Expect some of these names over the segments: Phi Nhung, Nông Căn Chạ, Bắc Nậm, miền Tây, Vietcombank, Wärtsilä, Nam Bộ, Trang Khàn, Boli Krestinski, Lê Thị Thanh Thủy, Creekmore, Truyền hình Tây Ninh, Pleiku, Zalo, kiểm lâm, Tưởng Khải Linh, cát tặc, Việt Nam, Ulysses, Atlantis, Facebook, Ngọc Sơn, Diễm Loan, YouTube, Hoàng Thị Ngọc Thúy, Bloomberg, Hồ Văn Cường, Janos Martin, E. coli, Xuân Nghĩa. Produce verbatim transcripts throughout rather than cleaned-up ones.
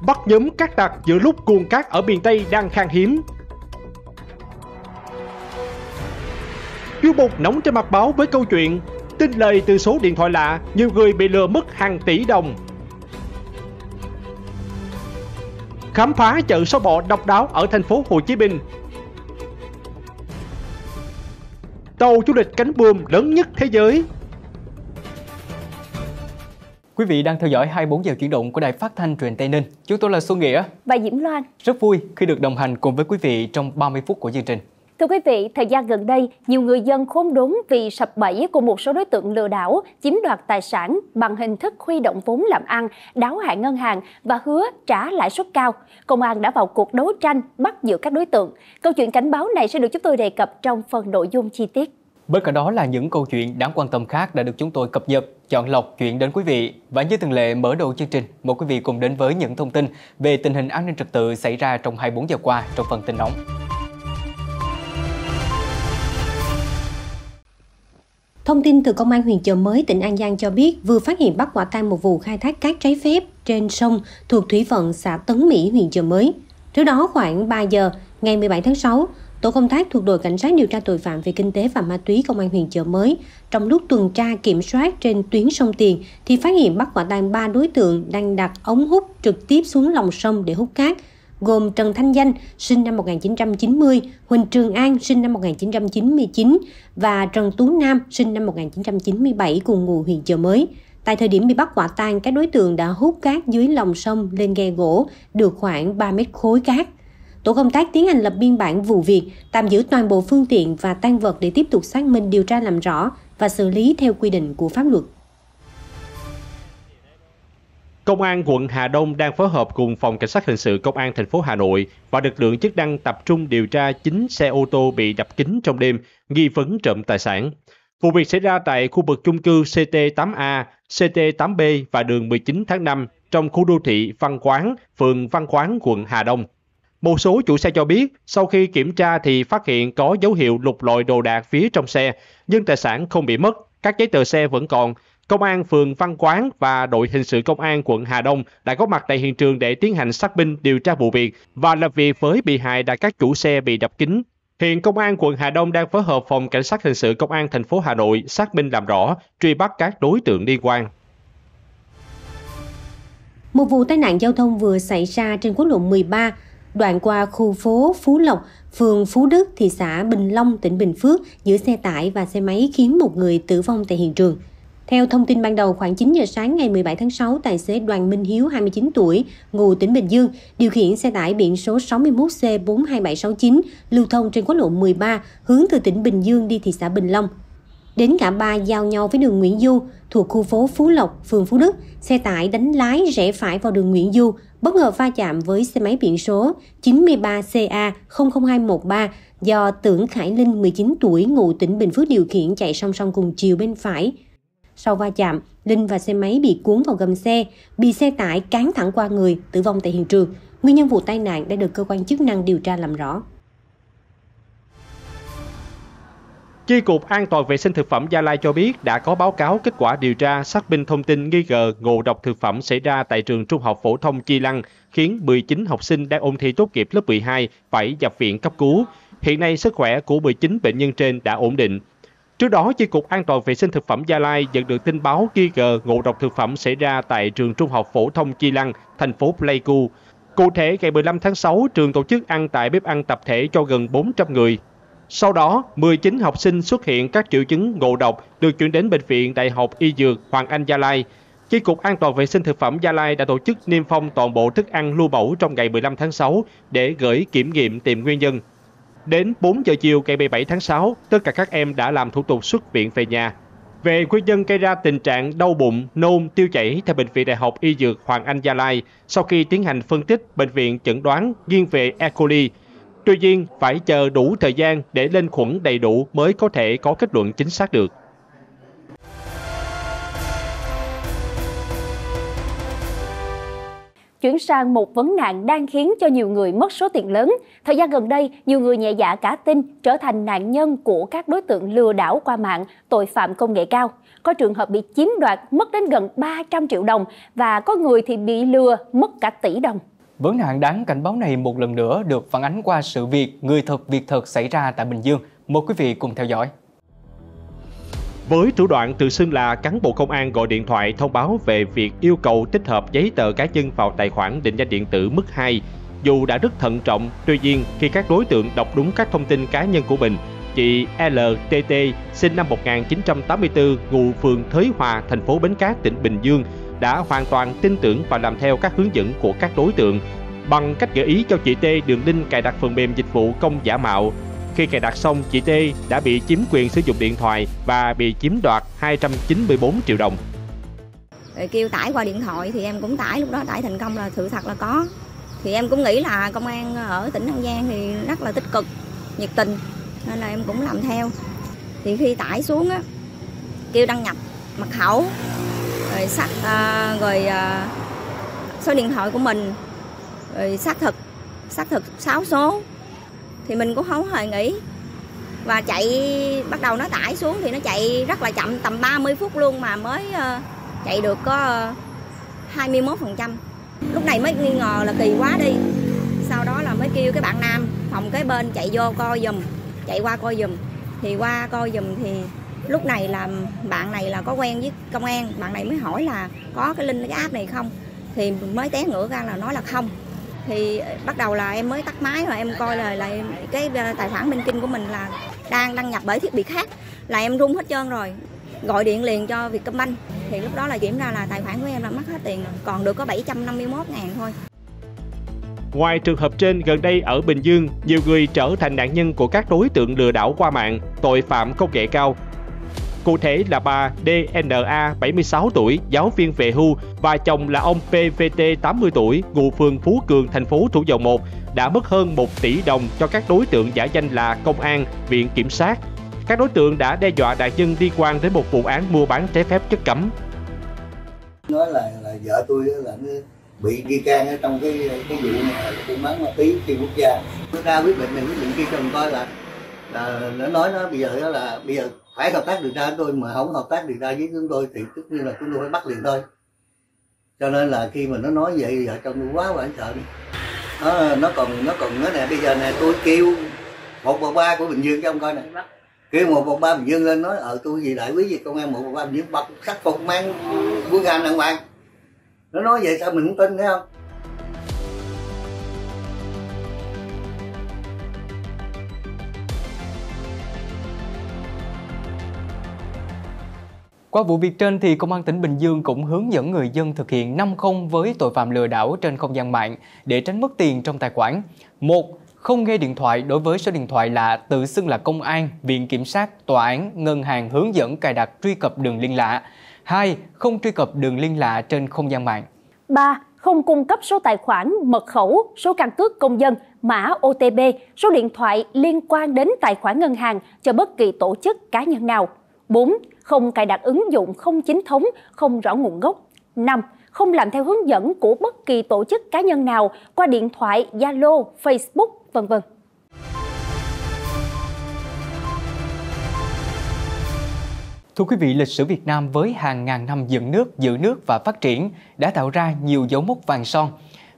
bắt nhóm cát tặc giữa lúc nguồn cát ở miền Tây đang khan hiếm. Chuyên mục nóng trên mặt báo với câu chuyện tin lời từ số điện thoại lạ, nhiều người bị lừa mất hàng tỷ đồng. Khám phá chợ sâu bọ độc đáo ở thành phố Hồ Chí Minh. Tàu du lịch cánh buồm lớn nhất thế giới. Quý vị đang theo dõi hai mươi bốn giờ chuyển động của Đài Phát thanh Truyền hình Tây Ninh. Chúng tôi là Xuân Nghĩa và Diễm Loan. Rất vui khi được đồng hành cùng với quý vị trong ba mươi phút của chương trình. Thưa quý vị, thời gian gần đây, nhiều người dân khốn đốn vì sập bẫy của một số đối tượng lừa đảo, chiếm đoạt tài sản bằng hình thức huy động vốn làm ăn, đáo hạn ngân hàng và hứa trả lãi suất cao. Công an đã vào cuộc đấu tranh bắt giữ các đối tượng. Câu chuyện cảnh báo này sẽ được chúng tôi đề cập trong phần nội dung chi tiết. Bên cạnh đó là những câu chuyện đáng quan tâm khác đã được chúng tôi cập nhật, chọn lọc chuyện đến quý vị. Và như thường lệ, mở đầu chương trình, mời quý vị cùng đến với những thông tin về tình hình an ninh trật tự xảy ra trong hai mươi bốn giờ qua trong phần tin nóng. Thông tin từ Công an huyện Chợ Mới, tỉnh An Giang cho biết vừa phát hiện bắt quả tang một vụ khai thác cát trái phép trên sông thuộc thủy phận xã Tấn Mỹ, huyện Chợ Mới. Trước đó khoảng ba giờ ngày mười bảy tháng sáu, tổ công tác thuộc đội cảnh sát điều tra tội phạm về kinh tế và ma túy Công an huyện Chợ Mới trong lúc tuần tra kiểm soát trên tuyến sông Tiền thì phát hiện bắt quả tang ba đối tượng đang đặt ống hút trực tiếp xuống lòng sông để hút cát, gồm Trần Thanh Danh, sinh năm một nghìn chín trăm chín mươi, Huỳnh Trường An, sinh năm một nghìn chín trăm chín mươi chín và Trần Tú Nam, sinh năm một nghìn chín trăm chín mươi bảy, cùng ngụ huyện Chợ Mới. Tại thời điểm bị bắt quả tang, các đối tượng đã hút cát dưới lòng sông lên ghe gỗ được khoảng ba mét khối cát. Tổ công tác tiến hành lập biên bản vụ việc, tạm giữ toàn bộ phương tiện và tang vật để tiếp tục xác minh điều tra làm rõ và xử lý theo quy định của pháp luật. Công an quận Hà Đông đang phối hợp cùng Phòng Cảnh sát Hình sự Công an thành phố Hà Nội và lực lượng chức năng tập trung điều tra chín xe ô tô bị đập kính trong đêm, nghi vấn trộm tài sản. Vụ việc xảy ra tại khu vực chung cư C T tám A, C T tám B và đường mười chín tháng năm trong khu đô thị Văn Quán, phường Văn Quán, quận Hà Đông. Một số chủ xe cho biết, sau khi kiểm tra thì phát hiện có dấu hiệu lục lọi đồ đạc phía trong xe, nhưng tài sản không bị mất, các giấy tờ xe vẫn còn. Công an phường Văn Quán và đội hình sự Công an quận Hà Đông đã có mặt tại hiện trường để tiến hành xác minh điều tra vụ việc và làm việc với bị hại là các chủ xe bị đập kính. Hiện Công an quận Hà Đông đang phối hợp Phòng Cảnh sát Hình sự Công an thành phố Hà Nội xác minh làm rõ, truy bắt các đối tượng liên quan. Một vụ tai nạn giao thông vừa xảy ra trên quốc lộ mười ba, đoạn qua khu phố Phú Lộc, phường Phú Đức, thị xã Bình Long, tỉnh Bình Phước giữa xe tải và xe máy khiến một người tử vong tại hiện trường. Theo thông tin ban đầu, khoảng chín giờ sáng ngày mười bảy tháng sáu, tài xế Đoàn Minh Hiếu, hai mươi chín tuổi, ngụ tỉnh Bình Dương, điều khiển xe tải biển số sáu mốt C bốn hai bảy sáu chín, lưu thông trên quốc lộ mười ba, hướng từ tỉnh Bình Dương đi thị xã Bình Long. Đến ngã ba giao nhau với đường Nguyễn Du, thuộc khu phố Phú Lộc, phường Phú Đức, xe tải đánh lái rẽ phải vào đường Nguyễn Du, bất ngờ va chạm với xe máy biển số chín ba C A không không hai một ba do Tưởng Khải Linh, mười chín tuổi, ngụ tỉnh Bình Phước điều khiển chạy song song cùng chiều bên phải. Sau va chạm, Linh và xe máy bị cuốn vào gầm xe, bị xe tải cán thẳng qua người, tử vong tại hiện trường. Nguyên nhân vụ tai nạn đã được cơ quan chức năng điều tra làm rõ. Chi cục An toàn vệ sinh thực phẩm Gia Lai cho biết đã có báo cáo kết quả điều tra xác minh thông tin nghi ngờ ngộ độc thực phẩm xảy ra tại trường Trung học phổ thông Chi Lăng, khiến mười chín học sinh đang ôn thi tốt nghiệp lớp mười hai phải nhập viện cấp cứu. Hiện nay sức khỏe của mười chín bệnh nhân trên đã ổn định. Trước đó, Chi cục An toàn vệ sinh thực phẩm Gia Lai nhận được tin báo nghi ngờ ngộ độc thực phẩm xảy ra tại trường Trung học phổ thông Chi Lăng, thành phố Pleiku. Cụ thể, ngày mười lăm tháng sáu, trường tổ chức ăn tại bếp ăn tập thể cho gần bốn trăm người. Sau đó, mười chín học sinh xuất hiện các triệu chứng ngộ độc được chuyển đến Bệnh viện Đại học Y Dược Hoàng Anh Gia Lai. Chi cục An toàn vệ sinh thực phẩm Gia Lai đã tổ chức niêm phong toàn bộ thức ăn lưu mẫu trong ngày mười lăm tháng sáu để gửi kiểm nghiệm tìm nguyên nhân. Đến bốn giờ chiều ngày mười bảy tháng sáu, tất cả các em đã làm thủ tục xuất viện về nhà. Về nguyên nhân gây ra tình trạng đau bụng, nôn, tiêu chảy theo Bệnh viện Đại học Y Dược Hoàng Anh Gia Lai, sau khi tiến hành phân tích, bệnh viện chẩn đoán nghiêng về E. coli. Tuy nhiên, phải chờ đủ thời gian để lên khuẩn đầy đủ mới có thể có kết luận chính xác được. Chuyển sang một vấn nạn đang khiến cho nhiều người mất số tiền lớn. Thời gian gần đây, nhiều người nhẹ dạ cả tin trở thành nạn nhân của các đối tượng lừa đảo qua mạng, tội phạm công nghệ cao. Có trường hợp bị chiếm đoạt mất đến gần ba trăm triệu đồng và có người thì bị lừa mất cả tỷ đồng. Vấn nạn đáng cảnh báo này một lần nữa được phản ánh qua sự việc người thật việc thật xảy ra tại Bình Dương. Mời quý vị cùng theo dõi. Với thủ đoạn tự xưng là cán bộ công an gọi điện thoại thông báo về việc yêu cầu tích hợp giấy tờ cá nhân vào tài khoản định danh điện tử mức hai. Dù đã rất thận trọng, tuy nhiên khi các đối tượng đọc đúng các thông tin cá nhân của mình, chị lờ tê tê sinh năm một nghìn chín trăm tám mươi tư, ngụ phường Thới Hòa, thành phố Bến Cát, tỉnh Bình Dương đã hoàn toàn tin tưởng và làm theo các hướng dẫn của các đối tượng. Bằng cách gợi ý cho chị T đường link cài đặt phần mềm dịch vụ công giả mạo. Khi cài đặt xong, chị T đã bị chiếm quyền sử dụng điện thoại và bị chiếm đoạt hai trăm chín mươi bốn triệu đồng. Rồi kêu tải qua điện thoại thì em cũng tải, lúc đó tải thành công là sự thật là có. Thì em cũng nghĩ là công an ở tỉnh An Giang thì rất là tích cực, nhiệt tình, nên là em cũng làm theo. Thì khi tải xuống á, kêu đăng nhập mật khẩu, rồi xác à, rồi à, số điện thoại của mình, rồi xác thực, xác thực sáu số. Thì mình cũng không hề nghĩ. Và chạy, bắt đầu nó tải xuống thì nó chạy rất là chậm, tầm ba mươi phút luôn mà mới uh, chạy được có uh, hai mươi mốt phần trăm. Lúc này mới nghi ngờ là kỳ quá đi. Sau đó là mới kêu cái bạn nam phòng kế bên chạy vô coi giùm, chạy qua coi giùm. Thì qua coi giùm thì lúc này là bạn này là có quen với công an, bạn này mới hỏi là có cái link cái app này không. Thì mới té ngửa ra là nói là không. Thì bắt đầu là em mới tắt máy rồi em coi là, là cái tài khoản bên kinh của mình là đang đăng nhập bởi thiết bị khác, là em run hết trơn rồi, gọi điện liền cho Vietcombank. Thì lúc đó là kiểm ra là tài khoản của em là mất hết tiền rồi, còn được có bảy trăm năm mươi mốt ngàn thôi. Ngoài trường hợp trên, gần đây ở Bình Dương, nhiều người trở thành nạn nhân của các đối tượng lừa đảo qua mạng, tội phạm công nghệ cao. Cụ thể là bà đê en a, bảy mươi sáu tuổi, giáo viên về hưu và chồng là ông pê vê tê, tám mươi tuổi, ngụ phường Phú Cường, thành phố Thủ Dầu Một đã mất hơn một tỷ đồng cho các đối tượng giả danh là công an, viện kiểm sát. Các đối tượng đã đe dọa đại nhân liên quan đến một vụ án mua bán trái phép chất cấm. Nói là, là vợ tôi là bị nghi can ở trong cái cái vụ buôn bán ma túy xuyên quốc gia. Nó ra quyết định này, quyết định kia cho mình coi là là nó nói nó bây giờ đó là bây giờ phải hợp tác được ra với tôi, mà không hợp tác được ra với chúng tôi thì tất nhiên là chúng tôi phải bắt liền thôi. Cho nên là khi mà nó nói vậy vợ chồng quá hoảng sợ đi. Nó, nó còn nó còn nữa nè, bây giờ nè tôi kêu một một ba của Bình Dương cho ông coi nè. Kêu một một ba Bình Dương lên nói ờ tôi gì đại quý gì công an một một ba Bình Dương bật sắc phục mang quân hàm đàng hoàng. Nó nói vậy sao mình không tin thấy không? Qua vụ việc trên thì Công an tỉnh Bình Dương cũng hướng dẫn người dân thực hiện năm không với tội phạm lừa đảo trên không gian mạng để tránh mất tiền trong tài khoản. một. Không nghe điện thoại đối với số điện thoại lạ tự xưng là công an, viện kiểm sát, tòa án, ngân hàng hướng dẫn cài đặt truy cập đường liên lạ. hai. Không truy cập đường liên lạ trên không gian mạng. ba. Không cung cấp số tài khoản, mật khẩu, số căn cước công dân, mã ô tê pê, số điện thoại liên quan đến tài khoản ngân hàng cho bất kỳ tổ chức cá nhân nào. bốn. Không cài đặt ứng dụng không chính thống, không rõ nguồn gốc. năm. Không làm theo hướng dẫn của bất kỳ tổ chức cá nhân nào qua điện thoại, Zalo, Facebook, vân vân. Thưa quý vị, lịch sử Việt Nam với hàng ngàn năm dựng nước, giữ nước và phát triển đã tạo ra nhiều dấu mốc vàng son.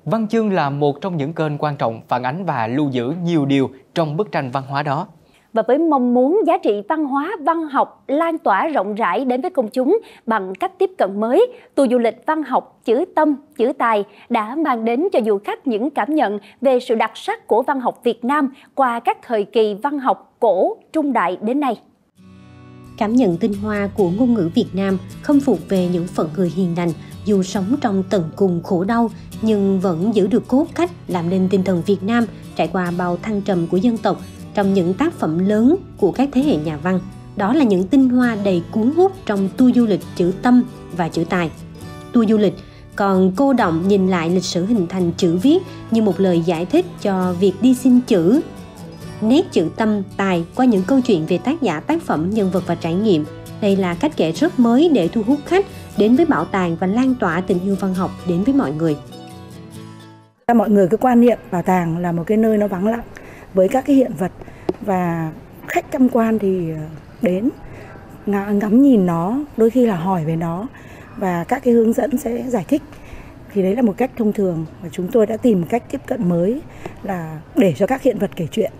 Văn chương là một trong những kênh quan trọng phản ánh và lưu giữ nhiều điều trong bức tranh văn hóa đó. Và với mong muốn giá trị văn hóa, văn học lan tỏa rộng rãi đến với công chúng bằng cách tiếp cận mới, tour du lịch văn học Chữ Tâm, Chữ Tài đã mang đến cho du khách những cảm nhận về sự đặc sắc của văn học Việt Nam qua các thời kỳ văn học cổ, trung đại đến nay. Cảm nhận tinh hoa của ngôn ngữ Việt Nam không phục về những phận người hiền lành, dù sống trong tận cùng khổ đau nhưng vẫn giữ được cốt cách làm nên tinh thần Việt Nam trải qua bao thăng trầm của dân tộc. Trong những tác phẩm lớn của các thế hệ nhà văn, đó là những tinh hoa đầy cuốn hút trong tour du lịch Chữ Tâm và Chữ Tài. Tour du lịch còn cô đọng nhìn lại lịch sử hình thành chữ viết như một lời giải thích cho việc đi xin chữ. Nét chữ tâm, tài qua những câu chuyện về tác giả, tác phẩm, nhân vật và trải nghiệm. Đây là cách kể rất mới để thu hút khách đến với bảo tàng và lan tỏa tình yêu văn học đến với mọi người. Mọi người cứ quan niệm bảo tàng là một cái nơi nó vắng lặng với các cái hiện vật, và khách tham quan thì đến ngắm nhìn nó, đôi khi là hỏi về nó và các cái hướng dẫn sẽ giải thích. Thì đấy là một cách thông thường, và chúng tôi đã tìm cách tiếp cận mới là để cho các hiện vật kể chuyện.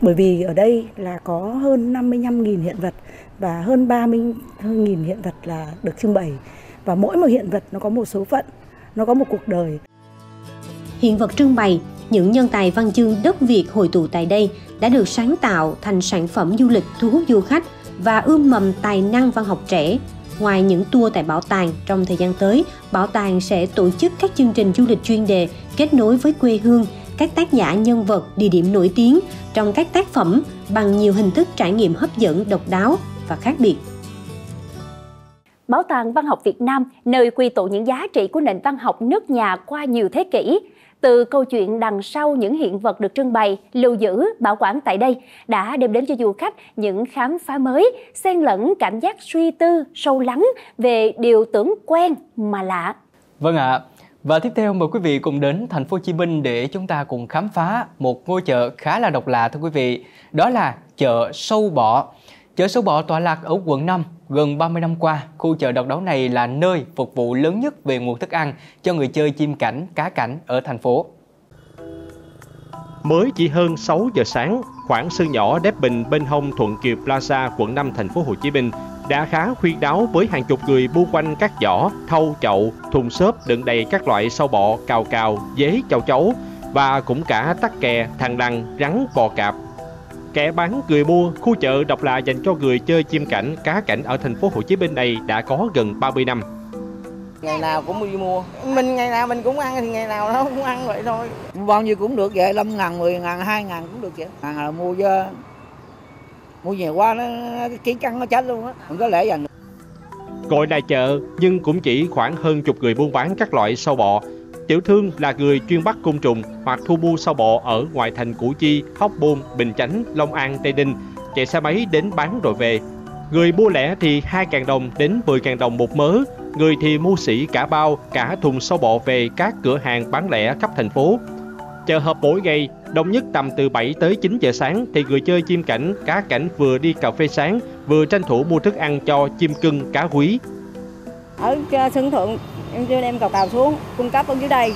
Bởi vì ở đây là có hơn năm mươi lăm nghìn hiện vật và hơn ba mươi nghìn hiện vật là được trưng bày, và mỗi một hiện vật nó có một số phận, nó có một cuộc đời. Hiện vật trưng bày, những nhân tài văn chương đất Việt hội tụ tại đây đã được sáng tạo thành sản phẩm du lịch thu hút du khách và ươm mầm tài năng văn học trẻ. Ngoài những tour tại bảo tàng, trong thời gian tới, bảo tàng sẽ tổ chức các chương trình du lịch chuyên đề kết nối với quê hương, các tác giả nhân vật, địa điểm nổi tiếng trong các tác phẩm bằng nhiều hình thức trải nghiệm hấp dẫn, độc đáo và khác biệt. Bảo tàng Văn học Việt Nam, nơi quy tụ những giá trị của nền văn học nước nhà qua nhiều thế kỷ. Từ câu chuyện đằng sau những hiện vật được trưng bày, lưu giữ, bảo quản tại đây đã đem đến cho du khách những khám phá mới, xen lẫn cảm giác suy tư, sâu lắng về điều tưởng quen mà lạ. Vâng ạ. À. Và tiếp theo mời quý vị cùng đến thành phố Hồ Chí Minh để chúng ta cùng khám phá một ngôi chợ khá là độc lạ thưa quý vị. Đó là chợ Sâu Bọ. Chợ Sâu Bọ tọa lạc ở quận năm. Gần ba mươi năm qua, khu chợ độc đáo này là nơi phục vụ lớn nhất về nguồn thức ăn cho người chơi chim cảnh, cá cảnh ở thành phố. Mới chỉ hơn sáu giờ sáng, khoảng sân nhỏ Đép Bình bên hông Thuận Kiều Plaza, quận năm, thành phố Hồ Chí Minh đã khá khuyên đáo với hàng chục người bu quanh các giỏ, thau, chậu, thùng xốp đựng đầy các loại sâu bọ, cào cào, dế, châu chấu và cũng cả tắc kè, thằn lằn, rắn, bò cạp. Kẻ bán người mua, khu chợ độc lạ dành cho người chơi chim cảnh, cá cảnh ở thành phố Hồ Chí Minh này đã có gần ba mươi năm. Ngày nào cũng đi mua, mình ngày nào mình cũng ăn thì ngày nào nó cũng ăn vậy thôi. Bao nhiêu cũng được vậy, năm ngàn, mười ngàn, hai ngàn cũng được vậy. Hàng là mua chứ, mua nhiều quá nó ký căng nó chết luôn á, không có lẽ dành. Gọi là chợ nhưng cũng chỉ khoảng hơn chục người buôn bán các loại sâu bọ. Tiểu thương là người chuyên bắt côn trùng hoặc thu mua sâu bọ ở ngoại thành Củ Chi, Hóc Môn, Bình Chánh, Long An, Tây Ninh, chạy xe máy đến bán rồi về. Người mua lẻ thì hai ngàn đồng đến mười ngàn đồng một mớ, người thì mua sỉ cả bao, cả thùng sâu bọ về các cửa hàng bán lẻ khắp thành phố. Chợ họp mỗi ngày, đông nhất tầm từ bảy tới chín giờ sáng thì người chơi chim cảnh, cá cảnh vừa đi cà phê sáng, vừa tranh thủ mua thức ăn cho chim cưng, cá quý. Ở sân thượng em chưa đem cào cào xuống cung cấp ở dưới đây,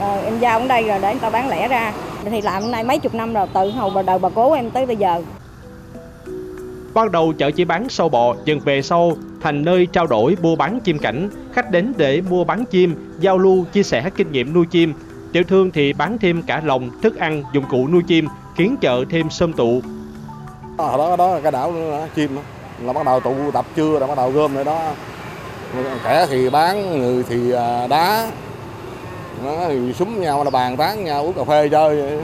ờ, em giao ở đây rồi để người ta bán lẻ ra, thì làm hôm nay mấy chục năm rồi, tự hầu bà đầu bà cố em tới bây giờ. Ban đầu chợ chỉ bán sâu bọ, dần về sau thành nơi trao đổi mua bán chim cảnh, khách đến để mua bán chim, giao lưu chia sẻ kinh nghiệm nuôi chim. Tiểu thương thì bán thêm cả lồng, thức ăn, dụng cụ nuôi chim, khiến chợ thêm sum tụ. Ở đó đó là cái đảo chim là bắt đầu tụ tập trưa là bắt đầu gom lại đó. Kẻ thì bán, người thì đá, nó thì súng nhau là bàn tán nhau uống cà phê chơi.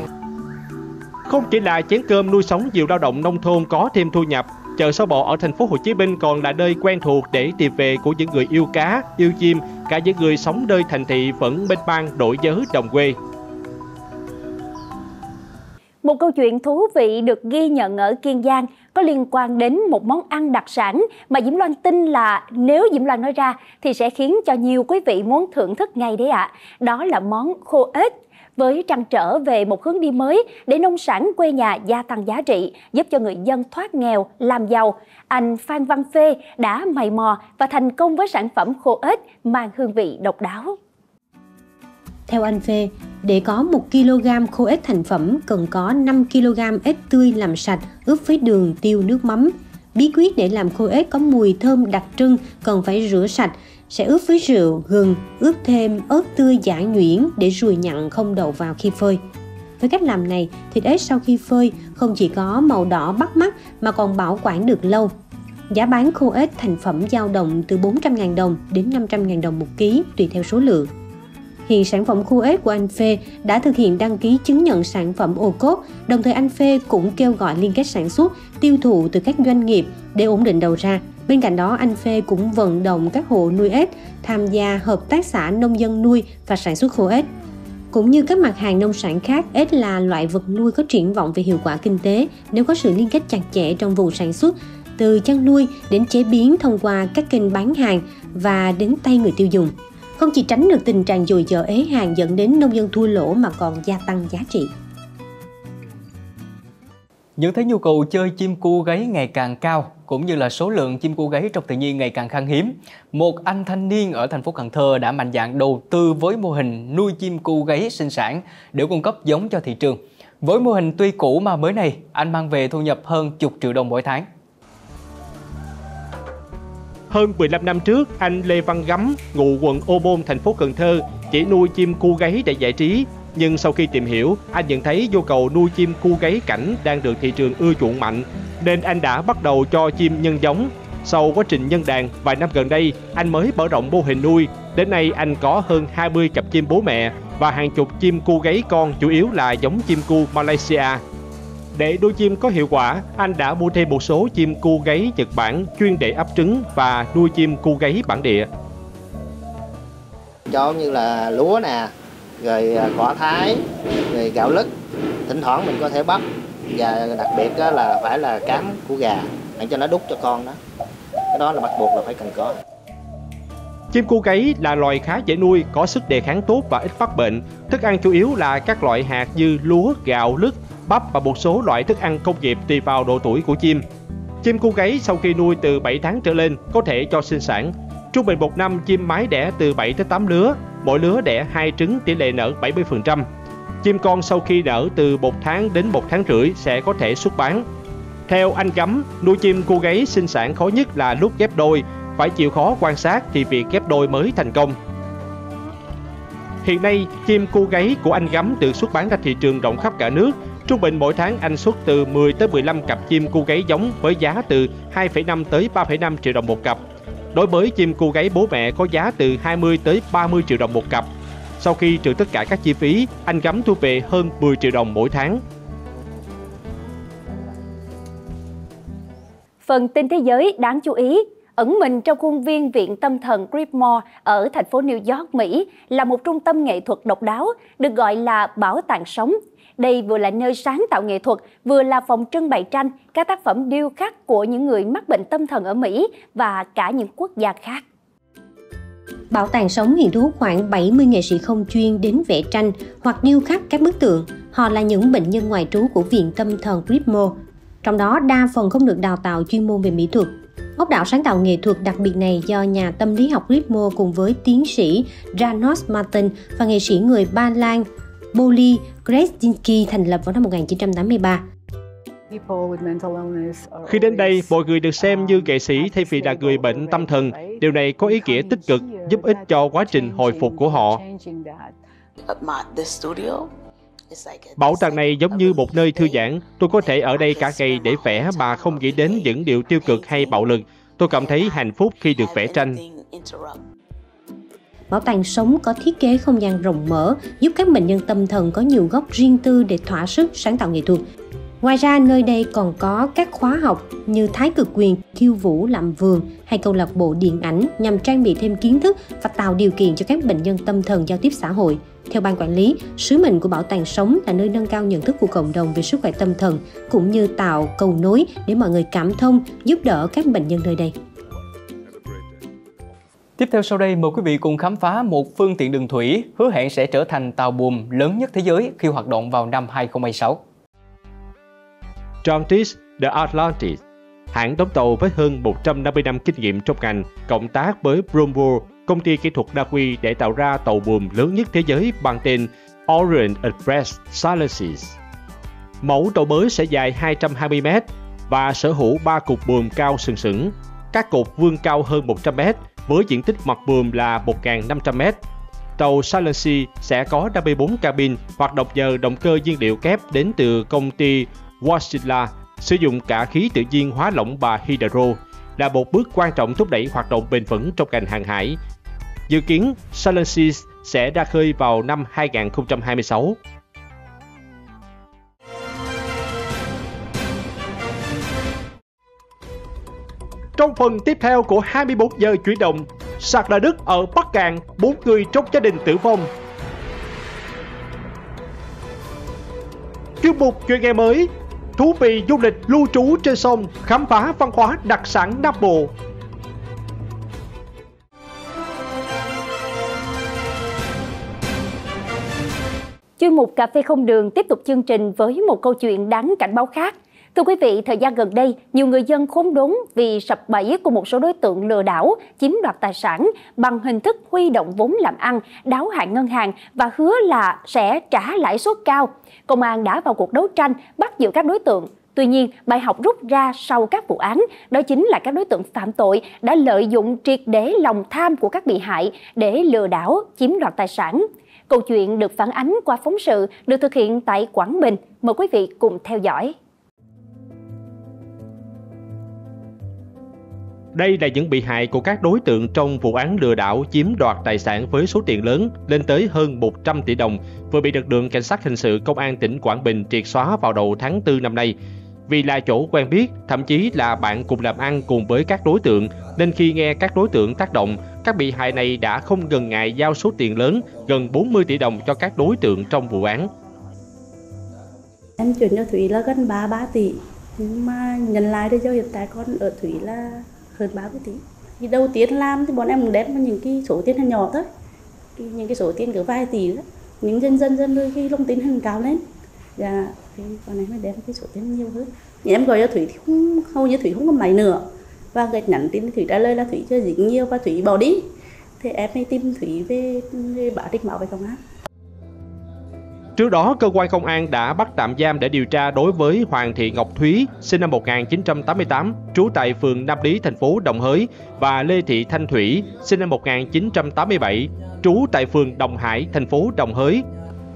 Không chỉ là chén cơm nuôi sống nhiều lao động nông thôn có thêm thu nhập, chợ Sâu Bọ ở thành phố Hồ Chí Minh còn là nơi quen thuộc để tìm về của những người yêu cá, yêu chim, cả những người sống nơi thành thị vẫn mênh mang đổi gió đồng quê. Một câu chuyện thú vị được ghi nhận ở Kiên Giang có liên quan đến một món ăn đặc sản mà Diễm Loan tin là nếu Diễm Loan nói ra thì sẽ khiến cho nhiều quý vị muốn thưởng thức ngay đấy ạ. À. Đó là món khô ếch. Với trăn trở về một hướng đi mới để nông sản quê nhà gia tăng giá trị, giúp cho người dân thoát nghèo, làm giàu, anh Phan Văn Phê đã mày mò và thành công với sản phẩm khô ếch mang hương vị độc đáo. Theo anh Phê, để có một ki lô gam khô ếch thành phẩm cần có năm ki lô gam ếch tươi làm sạch, ướp với đường, tiêu, nước mắm. Bí quyết để làm khô ếch có mùi thơm đặc trưng cần phải rửa sạch, sẽ ướp với rượu, gừng, ướp thêm ớt tươi giã nhuyễn để ruồi nhặn không đậu vào khi phơi. Với cách làm này, thịt ếch sau khi phơi không chỉ có màu đỏ bắt mắt mà còn bảo quản được lâu. Giá bán khô ếch thành phẩm dao động từ bốn trăm ngàn đồng đến năm trăm ngàn đồng một ký tùy theo số lượng. Hiện sản phẩm khô ếch của anh Phê đã thực hiện đăng ký chứng nhận sản phẩm ô cốp, đồng thời anh Phê cũng kêu gọi liên kết sản xuất, tiêu thụ từ các doanh nghiệp để ổn định đầu ra. Bên cạnh đó, anh Phê cũng vận động các hộ nuôi ếch tham gia hợp tác xã nông dân nuôi và sản xuất khô ếch. Cũng như các mặt hàng nông sản khác, ếch là loại vật nuôi có triển vọng về hiệu quả kinh tế nếu có sự liên kết chặt chẽ trong vùng sản xuất, từ chăn nuôi đến chế biến thông qua các kênh bán hàng và đến tay người tiêu dùng. không chỉ tránh được tình trạng dồi dào ế hàng dẫn đến nông dân thua lỗ mà còn gia tăng giá trị. Nhận thấy nhu cầu chơi chim cu gáy ngày càng cao, cũng như là số lượng chim cu gáy trong tự nhiên ngày càng khan hiếm, một anh thanh niên ở thành phố Cần Thơ đã mạnh dạn đầu tư với mô hình nuôi chim cu gáy sinh sản để cung cấp giống cho thị trường. Với mô hình tuy cũ mà mới này, anh mang về thu nhập hơn chục triệu đồng mỗi tháng. Hơn mười lăm năm trước, anh Lê Văn Gắm, ngụ quận Ô Môn, thành phố Cần Thơ, chỉ nuôi chim cu gáy để giải trí. Nhưng sau khi tìm hiểu, anh nhận thấy nhu cầu nuôi chim cu gáy cảnh đang được thị trường ưa chuộng mạnh, nên anh đã bắt đầu cho chim nhân giống. Sau quá trình nhân đàn, vài năm gần đây, anh mới mở rộng mô hình nuôi. Đến nay, anh có hơn hai mươi cặp chim bố mẹ và hàng chục chim cu gáy con, chủ yếu là giống chim cu Malaysia. Để nuôi chim có hiệu quả, anh đã mua thêm một số chim cu gáy Nhật Bản chuyên để ấp trứng và nuôi chim cu gáy bản địa. Giống như là lúa nè, rồi cỏ Thái, rồi gạo lứt, thỉnh thoảng mình có thể bắt, và đặc biệt đó là phải là cám của gà để cho nó đút cho con đó. Cái đó là bắt buộc là phải cần có. Chim cu gáy là loài khá dễ nuôi, có sức đề kháng tốt và ít phát bệnh. Thức ăn chủ yếu là các loại hạt như lúa, gạo lứt, bắp và một số loại thức ăn công nghiệp tùy vào độ tuổi của chim. Chim cu gáy sau khi nuôi từ bảy tháng trở lên có thể cho sinh sản. Trung bình một năm chim mái đẻ từ bảy tới tám lứa, mỗi lứa đẻ hai trứng, tỷ lệ nở bảy mươi phần trăm. Chim con sau khi nở từ một tháng đến một tháng rưỡi sẽ có thể xuất bán. Theo anh Gắm, nuôi chim cu gáy sinh sản khó nhất là lúc ghép đôi, phải chịu khó quan sát thì việc ghép đôi mới thành công. Hiện nay, chim cu gáy của anh Gắm được xuất bán ra thị trường rộng khắp cả nước. Trung bình mỗi tháng anh xuất từ mười tới mười lăm cặp chim cu gáy giống với giá từ hai phẩy năm tới ba phẩy năm triệu đồng một cặp. Đối với chim cu gáy bố mẹ có giá từ hai mươi tới ba mươi triệu đồng một cặp. Sau khi trừ tất cả các chi phí, anh Gắm thu về hơn mười triệu đồng mỗi tháng. Phần tin thế giới đáng chú ý, ẩn mình trong khuôn viên Viện Tâm thần Creekmore ở thành phố New York, Mỹ là một trung tâm nghệ thuật độc đáo, được gọi là bảo tàng sống. Đây vừa là nơi sáng tạo nghệ thuật, vừa là phòng trưng bày tranh, các tác phẩm điêu khắc của những người mắc bệnh tâm thần ở Mỹ và cả những quốc gia khác. Bảo tàng sống hiện thu hút khoảng bảy mươi nghệ sĩ không chuyên đến vẽ tranh hoặc điêu khắc các bức tượng. Họ là những bệnh nhân ngoại trú của Viện Tâm thần Creekmore, trong đó đa phần không được đào tạo chuyên môn về mỹ thuật. Ốc đảo sáng tạo nghệ thuật đặc biệt này do nhà tâm lý học Creekmore cùng với tiến sĩ Janos Martin và nghệ sĩ người Ba Lan Boli Krestinski thành lập vào năm một nghìn chín trăm tám mươi ba. Khi đến đây, mọi người được xem như nghệ sĩ thay vì là người bệnh tâm thần. Điều này có ý nghĩa tích cực, giúp ích cho quá trình hồi phục của họ. Bảo tàng này giống như một nơi thư giãn. Tôi có thể ở đây cả ngày để vẽ mà không nghĩ đến những điều tiêu cực hay bạo lực. Tôi cảm thấy hạnh phúc khi được vẽ tranh. Bảo tàng sống có thiết kế không gian rộng mở, giúp các bệnh nhân tâm thần có nhiều góc riêng tư để thỏa sức sáng tạo nghệ thuật. Ngoài ra, nơi đây còn có các khóa học như thái cực quyền, khiêu vũ, làm vườn hay câu lạc bộ điện ảnh nhằm trang bị thêm kiến thức và tạo điều kiện cho các bệnh nhân tâm thần giao tiếp xã hội. Theo ban quản lý, sứ mệnh của bảo tàng sống là nơi nâng cao nhận thức của cộng đồng về sức khỏe tâm thần, cũng như tạo cầu nối để mọi người cảm thông, giúp đỡ các bệnh nhân nơi đây. Tiếp theo sau đây, mời quý vị cùng khám phá một phương tiện đường thủy hứa hẹn sẽ trở thành tàu buồm lớn nhất thế giới khi hoạt động vào năm hai không hai sáu. Atlantis, The Atlantis, hãng đóng tàu với hơn một trăm năm mươi năm kinh nghiệm trong ngành, cộng tác với Bloomberg, công ty kỹ thuật đa quy để tạo ra tàu buồm lớn nhất thế giới bằng tên Orient Express Ulysses. Mẫu tàu mới sẽ dài hai trăm hai mươi mét và sở hữu ba cột buồm cao sừng sững. Các cột vươn cao hơn một trăm mét với diện tích mặt buồm là một nghìn năm trăm mét. Tàu Ulysses sẽ có năm mươi bốn cabin hoạt động nhờ động cơ nhiên liệu kép đến từ công ty Wärtsilä, sử dụng cả khí tự nhiên hóa lỏng và hydro, là một bước quan trọng thúc đẩy hoạt động bền vững trong ngành hàng hải. Dự kiến, Ulysses sẽ ra khơi vào năm hai nghìn không trăm hai mươi sáu. Trong phần tiếp theo của hai mươi bốn giờ chuyển động, sạt lở đất ở Bắc Cạn, bốn người trong gia đình tử vong. Chuyên mục Chuyện Ngày Mới, thú vị du lịch lưu trú trên sông, khám phá văn hóa đặc sản Nam Bộ. Chuyên mục Cà phê không đường tiếp tục chương trình với một câu chuyện đáng cảnh báo khác. Thưa quý vị, thời gian gần đây, nhiều người dân khốn đốn vì sập bẫy của một số đối tượng lừa đảo, chiếm đoạt tài sản bằng hình thức huy động vốn làm ăn, đáo hạn ngân hàng và hứa là sẽ trả lãi suất cao. Công an đã vào cuộc đấu tranh, bắt giữ các đối tượng. Tuy nhiên, bài học rút ra sau các vụ án đó chính là các đối tượng phạm tội đã lợi dụng triệt để lòng tham của các bị hại để lừa đảo, chiếm đoạt tài sản. Câu chuyện được phản ánh qua phóng sự được thực hiện tại Quảng Bình. Mời quý vị cùng theo dõi. Đây là những bị hại của các đối tượng trong vụ án lừa đảo chiếm đoạt tài sản với số tiền lớn lên tới hơn một trăm tỷ đồng vừa bị lực lượng cảnh sát hình sự công an tỉnh Quảng Bình triệt xóa vào đầu tháng tư năm nay. Vì là chỗ quen biết, thậm chí là bạn cùng làm ăn cùng với các đối tượng, nên khi nghe các đối tượng tác động, các bị hại này đã không ngần ngại giao số tiền lớn gần bốn mươi tỷ đồng cho các đối tượng trong vụ án. Em chuyển cho Thủy là gần ba mươi ba tỷ, nhưng mà nhận lại đây cho hiện tại con ở Thủy là hơn ba mươi tỷ. Thì đầu tiên làm thì bọn em đem vào những cái số tiền nhỏ thôi, những cái số tiền cứ vài tỷ đó, những dân dân dân đôi khi lông tín hơn cao lên. Dạ, thì bọn em mới đem cái số tiền nhiều hơn. Thì em gọi cho Thủy thì không, hầu như Thủy không có máy nữa. Và gạch nhắn tin Thủy trả lời là Thủy chưa dính nhiều và Thủy bỏ đi. Thì em mới tìm Thủy về, về báo trình báo về công an. Trước đó, cơ quan công an đã bắt tạm giam để điều tra đối với Hoàng Thị Ngọc Thúy, sinh năm một nghìn chín trăm tám mươi tám, trú tại phường Nam Lý, thành phố Đồng Hới, và Lê Thị Thanh Thủy, sinh năm một nghìn chín trăm tám mươi bảy, trú tại phường Đồng Hải, thành phố Đồng Hới.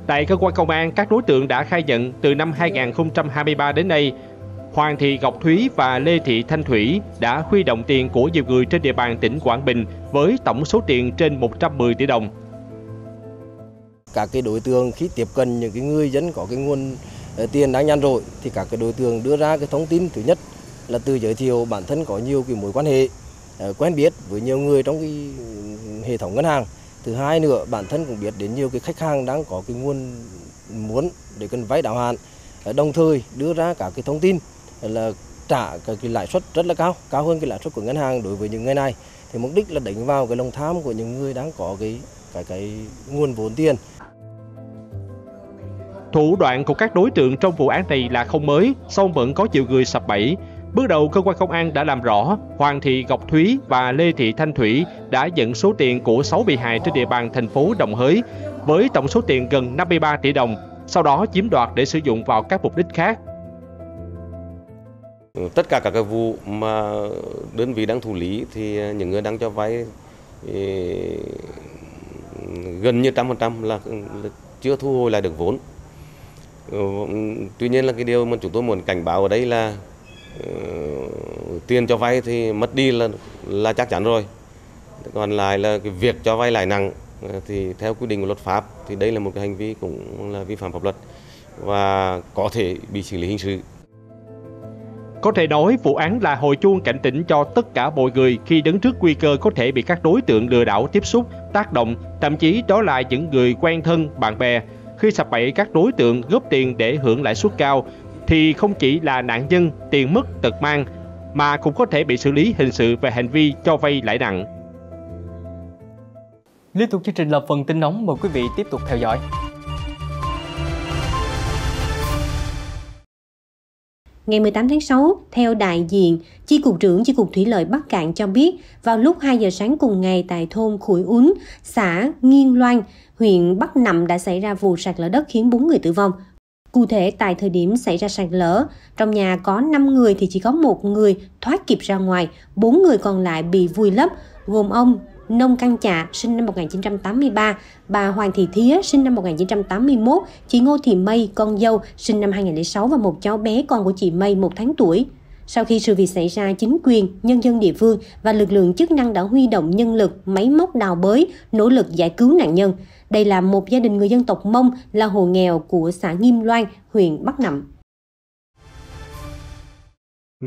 Tại cơ quan công an, các đối tượng đã khai nhận từ năm hai nghìn không trăm hai mươi ba đến nay, Hoàng Thị Ngọc Thúy và Lê Thị Thanh Thủy đã huy động tiền của nhiều người trên địa bàn tỉnh Quảng Bình với tổng số tiền trên một trăm mười tỷ đồng. Các cái đối tượng khi tiếp cận những cái người dân có cái nguồn tiền đang nhàn rỗi thì các cái đối tượng đưa ra cái thông tin thứ nhất là từ giới thiệu bản thân có nhiều cái mối quan hệ quen biết với nhiều người trong cái hệ thống ngân hàng. Thứ hai nữa, bản thân cũng biết đến nhiều cái khách hàng đang có cái nguồn muốn để cần vay đáo hạn, đồng thời đưa ra các cái thông tin là trả cái lãi suất rất là cao, cao hơn cái lãi suất của ngân hàng đối với những người này. Thì mục đích là đánh vào cái lòng tham của những người đang có cái cái cái nguồn vốn tiền. Thủ đoạn của các đối tượng trong vụ án này là không mới, song vẫn có nhiều người sập bẫy. Bước đầu, cơ quan công an đã làm rõ Hoàng Thị Ngọc Thúy và Lê Thị Thanh Thủy đã nhận số tiền của sáu bị hại trên địa bàn thành phố Đồng Hới với tổng số tiền gần năm mươi ba tỷ đồng, sau đó chiếm đoạt để sử dụng vào các mục đích khác. Tất cả các cái vụ mà đơn vị đang thụ lý thì những người đang cho vay gần như một trăm phần trăm là chưa thu hồi lại được vốn. Tuy nhiên là cái điều mà chúng tôi muốn cảnh báo ở đây là tiền cho vay thì mất đi là là chắc chắn rồi. Còn lại là cái việc cho vay lãi nặng thì theo quy định của luật pháp thì đây là một cái hành vi cũng là vi phạm pháp luật và có thể bị xử lý hình sự. Có thể nói vụ án là hồi chuông cảnh tỉnh cho tất cả mọi người khi đứng trước nguy cơ có thể bị các đối tượng lừa đảo tiếp xúc, tác động, thậm chí đó là những người quen thân, bạn bè. Khi sập bẫy các đối tượng góp tiền để hưởng lãi suất cao thì không chỉ là nạn nhân tiền mất tật mang mà cũng có thể bị xử lý hình sự về hành vi cho vay lãi nặng. Liên tục chương trình là phần tin nóng, mời quý vị tiếp tục theo dõi. Ngày mười tám tháng sáu, theo đại diện, Chi cục trưởng Chi cục Thủy lợi Bắc Cạn cho biết, vào lúc hai giờ sáng cùng ngày tại thôn Khủi Ún, xã Nghiên Loan, huyện Bắc Nậm đã xảy ra vụ sạt lở đất khiến bốn người tử vong. Cụ thể, tại thời điểm xảy ra sạt lở, trong nhà có năm người thì chỉ có một người thoát kịp ra ngoài, bốn người còn lại bị vùi lấp, gồm ông Nông Căn Chạ, sinh năm một nghìn chín trăm tám mươi ba, bà Hoàng Thị Thía, sinh năm một nghìn chín trăm tám mươi mốt, chị Ngô Thị Mây, con dâu, sinh năm hai nghìn không trăm lẻ sáu và một cháu bé con của chị Mây một tháng tuổi. Sau khi sự việc xảy ra, chính quyền, nhân dân địa phương và lực lượng chức năng đã huy động nhân lực, máy móc đào bới, nỗ lực giải cứu nạn nhân. Đây là một gia đình người dân tộc Mông, là hộ nghèo của xã Nghiêm Loan, huyện Bắc Nậm.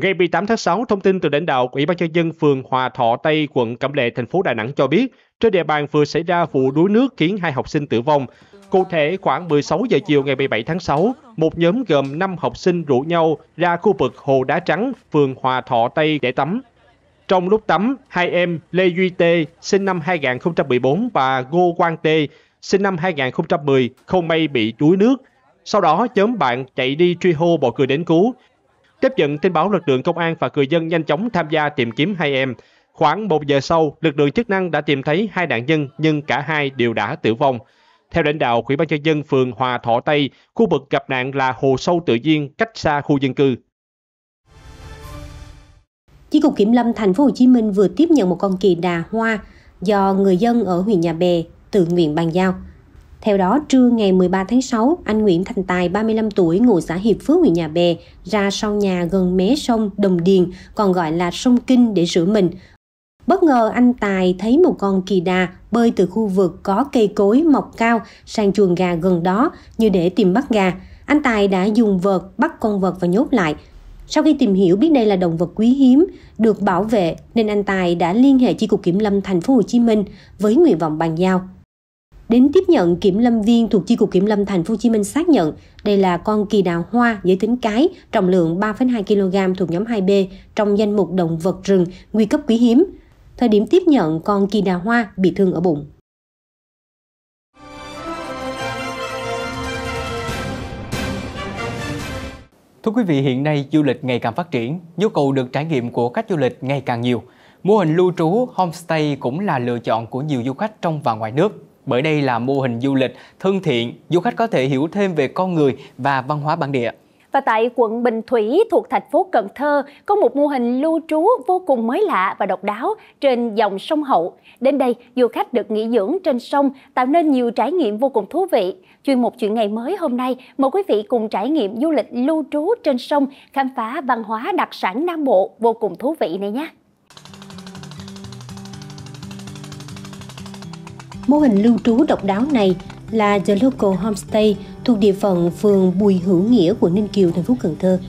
Ngày mười tám tháng sáu, thông tin từ lãnh đạo Ủy ban nhân dân phường Hòa Thọ Tây, quận Cẩm Lệ, thành phố Đà Nẵng cho biết, trên địa bàn vừa xảy ra vụ đuối nước khiến hai học sinh tử vong. Cụ thể, khoảng mười sáu giờ chiều ngày mười bảy tháng sáu, một nhóm gồm năm học sinh rủ nhau ra khu vực Hồ Đá Trắng, phường Hòa Thọ Tây để tắm. Trong lúc tắm, hai em Lê Duy Tê, sinh năm hai nghìn không trăm mười bốn và Ngô Quang Tê, sinh năm hai nghìn không trăm mười, không may bị đuối nước. Sau đó, nhóm bạn chạy đi truy hô bỏ người đến cứu. Tiếp nhận tin báo, lực lượng công an và người dân nhanh chóng tham gia tìm kiếm hai em. Khoảng một giờ sau, lực lượng chức năng đã tìm thấy hai nạn nhân nhưng cả hai đều đã tử vong. Theo lãnh đạo Ủy ban nhân dân phường Hòa Thọ Tây, khu vực gặp nạn là hồ sâu tự nhiên cách xa khu dân cư. Chi cục Kiểm lâm Thành phố Hồ Chí Minh vừa tiếp nhận một con kỳ đà hoa do người dân ở huyện Nhà Bè tự nguyện bàn giao. Theo đó, trưa ngày mười ba tháng sáu, anh Nguyễn Thành Tài, ba mươi lăm tuổi, ngụ xã Hiệp Phước, huyện Nhà Bè, ra sau nhà gần mé sông Đồng Điền, còn gọi là sông Kinh, để rửa mình. Bất ngờ, anh Tài thấy một con kỳ đà bơi từ khu vực có cây cối mọc cao sang chuồng gà gần đó như để tìm bắt gà. Anh Tài đã dùng vợt bắt con vật và nhốt lại. Sau khi tìm hiểu biết đây là động vật quý hiếm, được bảo vệ, nên anh Tài đã liên hệ Chi cục Kiểm lâm Thành phố Hồ Chí Minh với nguyện vọng bàn giao. Đến tiếp nhận, kiểm lâm viên thuộc Chi cục Kiểm lâm Thành phố Hồ Chí Minh xác nhận đây là con kỳ đà hoa giới tính cái, trọng lượng ba phẩy hai ki lô gam, thuộc nhóm hai B trong danh mục động vật rừng nguy cấp quý hiếm. Thời điểm tiếp nhận, con kỳ đà hoa bị thương ở bụng. Thưa quý vị, hiện nay du lịch ngày càng phát triển, nhu cầu được trải nghiệm của khách du lịch ngày càng nhiều. Mô hình lưu trú homestay cũng là lựa chọn của nhiều du khách trong và ngoài nước. Bởi đây là mô hình du lịch thân thiện, du khách có thể hiểu thêm về con người và văn hóa bản địa. Và tại quận Bình Thủy thuộc thành phố Cần Thơ, có một mô hình lưu trú vô cùng mới lạ và độc đáo trên dòng sông Hậu. Đến đây, du khách được nghỉ dưỡng trên sông, tạo nên nhiều trải nghiệm vô cùng thú vị. Chuyên mục Chuyện Ngày Mới hôm nay, mời quý vị cùng trải nghiệm du lịch lưu trú trên sông, khám phá văn hóa đặc sản Nam Bộ vô cùng thú vị này nhé. Mô hình lưu trú độc đáo này là The Local Homestay thuộc địa phận phường Bùi Hữu Nghĩa, quận Ninh Kiều, thành phố Cần Thơ,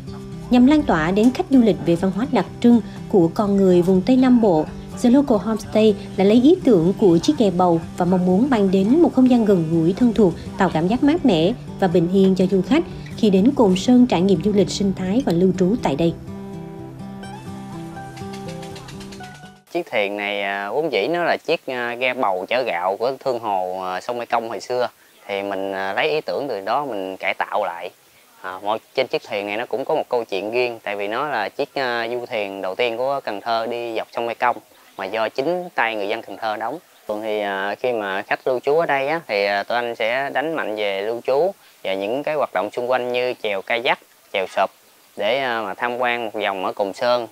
nhằm lan tỏa đến khách du lịch về văn hóa đặc trưng của con người vùng Tây Nam Bộ. The Local Homestay đã lấy ý tưởng của chiếc ghe bầu và mong muốn mang đến một không gian gần gũi thân thuộc, tạo cảm giác mát mẻ và bình yên cho du khách khi đến Cồn Sơn trải nghiệm du lịch sinh thái và lưu trú tại đây. Chiếc thuyền này vốn dĩ nó là chiếc ghe bầu chở gạo của thương hồ sông Mê Công hồi xưa, thì mình lấy ý tưởng từ đó mình cải tạo lại. À, mỗi trên chiếc thuyền này nó cũng có một câu chuyện riêng, tại vì nó là chiếc du thuyền đầu tiên của Cần Thơ đi dọc sông Mê Công mà do chính tay người dân Cần Thơ đóng. Còn thì khi mà khách lưu trú ở đây á, thì tụi anh sẽ đánh mạnh về lưu trú và những cái hoạt động xung quanh như chèo kayak, chèo sụp để mà tham quan một vòng ở Cồn Sơn.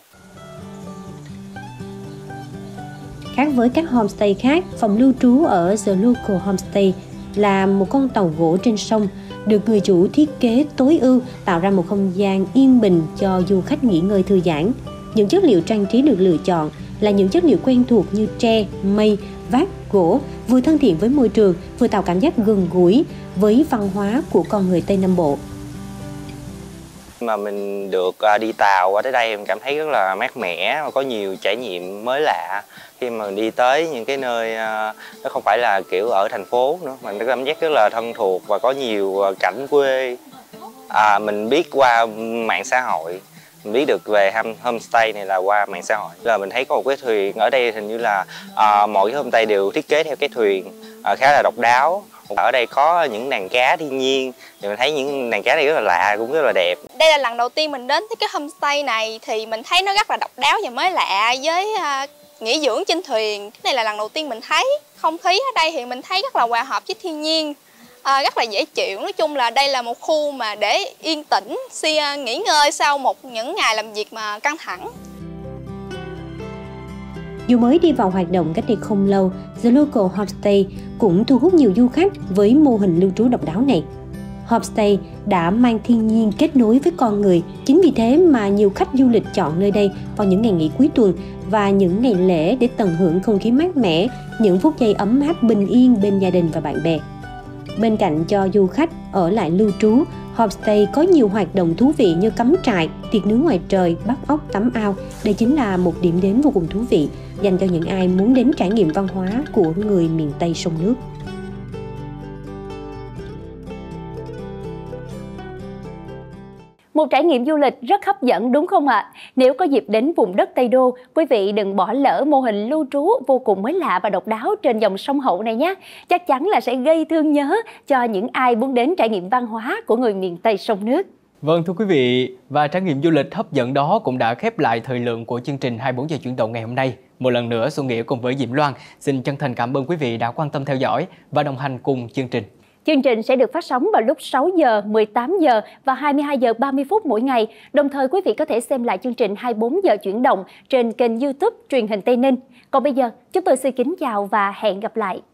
Khác với các homestay khác, phòng lưu trú ở The Local Homestay là một con tàu gỗ trên sông, được người chủ thiết kế tối ưu, tạo ra một không gian yên bình cho du khách nghỉ ngơi thư giãn. Những chất liệu trang trí được lựa chọn là những chất liệu quen thuộc như tre, mây, vát, gỗ, vừa thân thiện với môi trường, vừa tạo cảm giác gần gũi với văn hóa của con người Tây Nam Bộ. Mà mình được đi tàu qua tới đây em cảm thấy rất là mát mẻ và có nhiều trải nghiệm mới lạ. Khi mà đi tới những cái nơi nó không phải là kiểu ở thành phố nữa, mình có cảm giác rất là thân thuộc và có nhiều cảnh quê. À, mình biết qua mạng xã hội, mình biết được về homestay này là qua mạng xã hội. Là mình thấy có một cái thuyền ở đây, hình như là à, mỗi cái homestay đều thiết kế theo cái thuyền à, khá là độc đáo. Ở đây có những đàn cá thiên nhiên, thì mình thấy những đàn cá này rất là lạ, cũng rất là đẹp. Đây là lần đầu tiên mình đến cái homestay này thì mình thấy nó rất là độc đáo và mới lạ, với nghỉ dưỡng trên thuyền. Cái này là lần đầu tiên mình thấy. Không khí ở đây thì mình thấy rất là hòa hợp với thiên nhiên, à, rất là dễ chịu. Nói chung là đây là một khu mà để yên tĩnh, nghỉ ngơi sau một những ngày làm việc mà căng thẳng. Dù mới đi vào hoạt động cách đây không lâu, The Local Homestay cũng thu hút nhiều du khách với mô hình lưu trú độc đáo này. Homestay đã mang thiên nhiên kết nối với con người, chính vì thế mà nhiều khách du lịch chọn nơi đây vào những ngày nghỉ cuối tuần và những ngày lễ để tận hưởng không khí mát mẻ, những phút giây ấm áp bình yên bên gia đình và bạn bè. Bên cạnh cho du khách ở lại lưu trú, homestay có nhiều hoạt động thú vị như cắm trại, tiệc nướng ngoài trời, bắt ốc, tắm ao. Đây chính là một điểm đến vô cùng thú vị dành cho những ai muốn đến trải nghiệm văn hóa của người miền Tây sông nước. Một trải nghiệm du lịch rất hấp dẫn đúng không ạ? À? Nếu có dịp đến vùng đất Tây Đô, quý vị đừng bỏ lỡ mô hình lưu trú vô cùng mới lạ và độc đáo trên dòng sông Hậu này nhé. Chắc chắn là sẽ gây thương nhớ cho những ai muốn đến trải nghiệm văn hóa của người miền Tây sông nước. Vâng thưa quý vị, và trải nghiệm du lịch hấp dẫn đó cũng đã khép lại thời lượng của chương trình hai mươi bốn giờ chuyển động ngày hôm nay. Một lần nữa Xuân Nghĩa cùng với Diễm Loan xin chân thành cảm ơn quý vị đã quan tâm theo dõi và đồng hành cùng chương trình. Chương trình sẽ được phát sóng vào lúc sáu giờ, mười tám giờ và hai mươi hai giờ ba mươi phút mỗi ngày. Đồng thời quý vị có thể xem lại chương trình hai mươi bốn giờ chuyển động trên kênh YouTube Truyền hình Tây Ninh. Còn bây giờ, chúng tôi xin kính chào và hẹn gặp lại.